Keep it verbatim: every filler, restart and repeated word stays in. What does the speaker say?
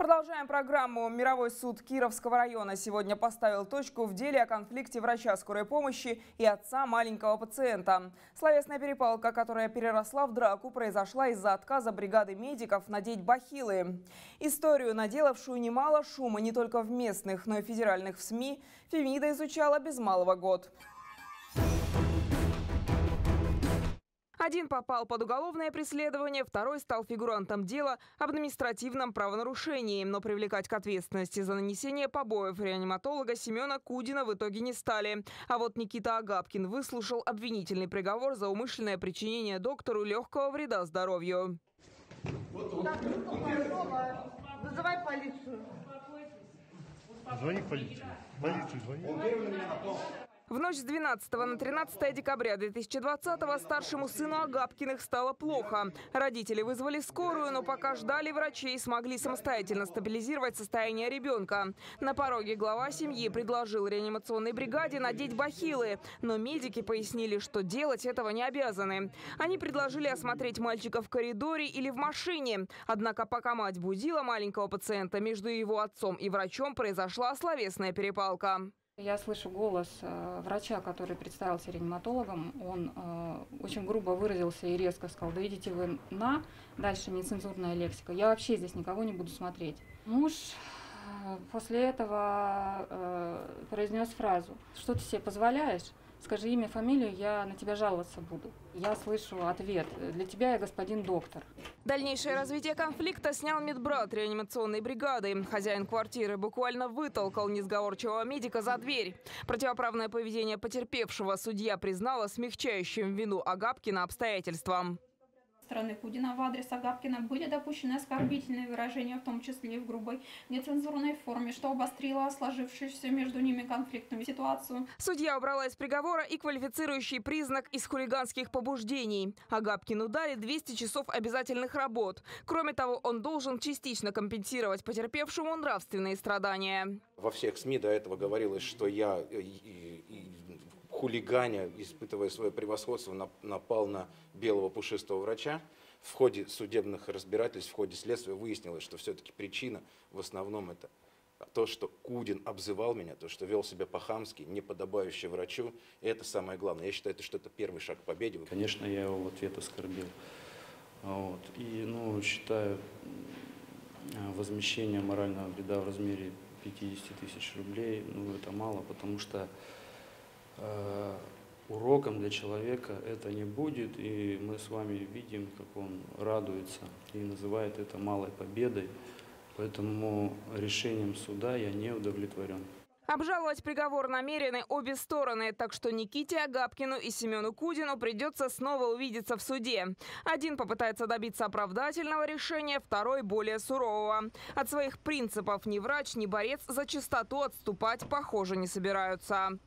Продолжаем программу. Мировой суд Кировского района сегодня поставил точку в деле о конфликте врача скорой помощи и отца маленького пациента. Словесная перепалка, которая переросла в драку, произошла из-за отказа бригады медиков надеть бахилы. Историю, наделавшую немало шума не только в местных, но и федеральных СМИ, Фемида изучала без малого год. Один попал под уголовное преследование, второй стал фигурантом дела об административном правонарушении. Но привлекать к ответственности за нанесение побоев реаниматолога Семёна Кудина в итоге не стали. А вот Никита Агапкин выслушал обвинительный приговор за умышленное причинение доктору легкого вреда здоровью. Так, вызывай полицию. Звони в полицию. Полицию звони. В ночь с двенадцатого на тринадцатое декабря две тысячи двадцатого старшему сыну Агапкиных стало плохо. Родители вызвали скорую, но пока ждали врачей, смогли самостоятельно стабилизировать состояние ребенка. На пороге глава семьи предложил реанимационной бригаде надеть бахилы, но медики пояснили, что делать этого не обязаны. Они предложили осмотреть мальчика в коридоре или в машине. Однако пока мать будила маленького пациента, между его отцом и врачом произошла словесная перепалка. Я слышу голос врача, который представился реаниматологом. Он очень грубо выразился и резко сказал: да идите вы на, дальше нецензурная лексика, я вообще здесь никого не буду смотреть. Муж после этого произнес фразу: что ты себе позволяешь, скажи имя, фамилию, я на тебя жаловаться буду. Я слышу ответ: для тебя я господин доктор. Дальнейшее развитие конфликта снял медбрат реанимационной бригады. Хозяин квартиры буквально вытолкал несговорчивого медика за дверь. Противоправное поведение потерпевшего судья признала смягчающим вину Агапкина обстоятельствам. Со стороны Кудина в адрес Агапкина были допущены оскорбительные выражения, в том числе и в грубой, нецензурной форме, что обострило сложившуюся между ними конфликтную ситуацию. Судья убрала из приговора и квалифицирующий признак из хулиганских побуждений. Агапкину дали двести часов обязательных работ. Кроме того, он должен частично компенсировать потерпевшему нравственные страдания. Во всех СМИ до этого говорилось, что я, хулиганя, испытывая свое превосходство, напал на белого пушистого врача. В ходе судебных разбирательств, в ходе следствия выяснилось, что все-таки причина в основном это то, что Кудин обзывал меня, то, что вел себя по-хамски, неподобающе врачу. И это самое главное. Я считаю, что это первый шаг к победе. Конечно, я его в ответ оскорбил. Вот. И, ну, считаю, возмещение морального вреда в размере пятидесяти тысяч рублей, ну, это мало, потому что уроком для человека это не будет, и мы с вами видим, как он радуется и называет это малой победой, поэтому решением суда я не удовлетворен. Обжаловать приговор намерены обе стороны, так что Никите Агапкину и Семену Кудину придется снова увидеться в суде. Один попытается добиться оправдательного решения, второй – более сурового. От своих принципов ни врач, ни борец за чистоту отступать, похоже, не собираются.